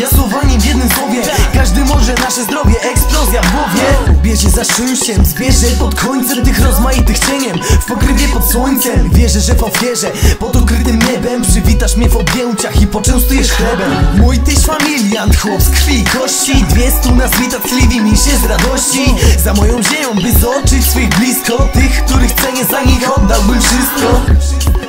ja słowanie w jednym słowie. Każdy może nasze zdrowie, eksplozja w głowie. Bierze za szymsiem, zbierze pod końcem tych rozmaitych cieniem. W pokrywie pod słońcem, wierzę, że w ofierze pod ukrytym niebem przywitasz mnie w objęciach i poczęstujesz chleb. Mój tyś familiant, chłop z krwi i kości. 200 nazwita cliwi mi się z radości. Za moją ziemią, by zobaczyć swych blisko. Tych, których cenię, za nich oddałbym wszystko.